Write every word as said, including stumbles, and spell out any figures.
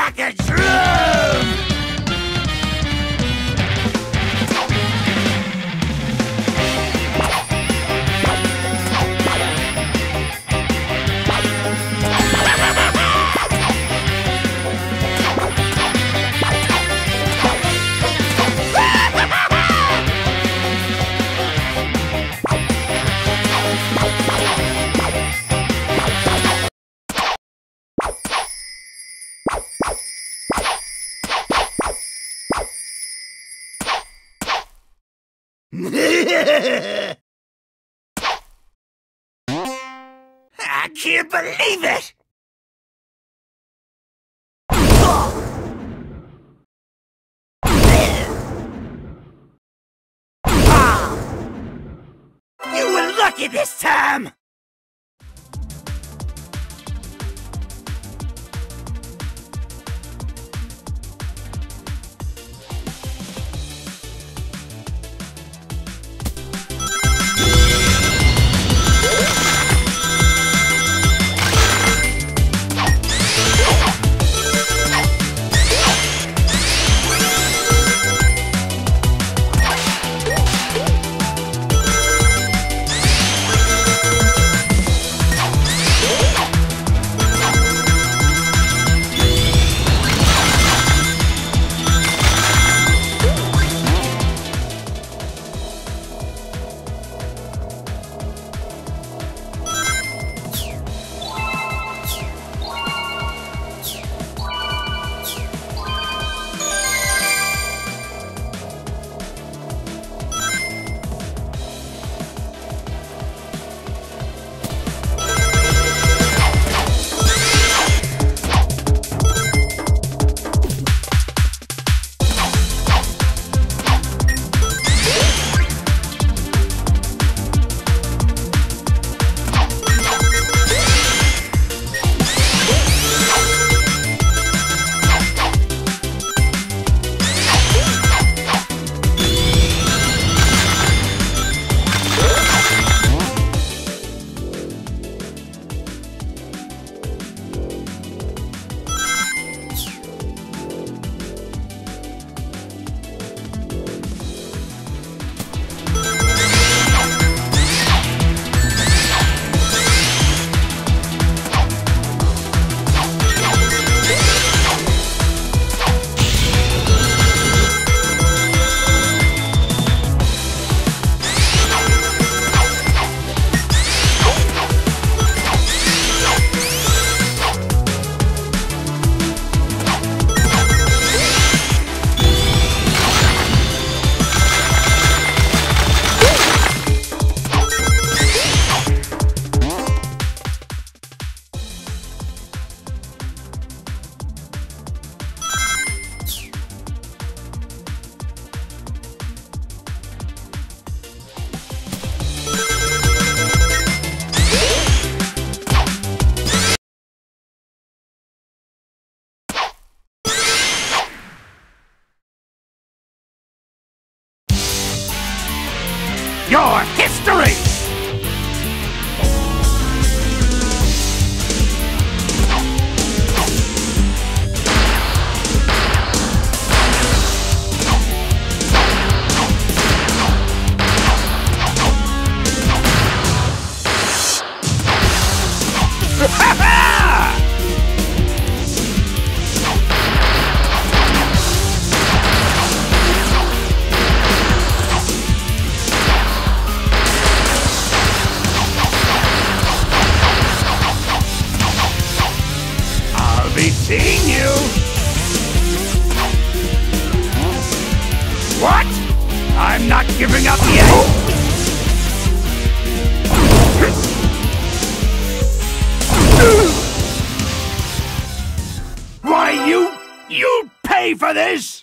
Jacket's room! I can't believe it! You were lucky this time! Your history! Seeing you! What? I'm not giving up yet! Why, you... you pay for this!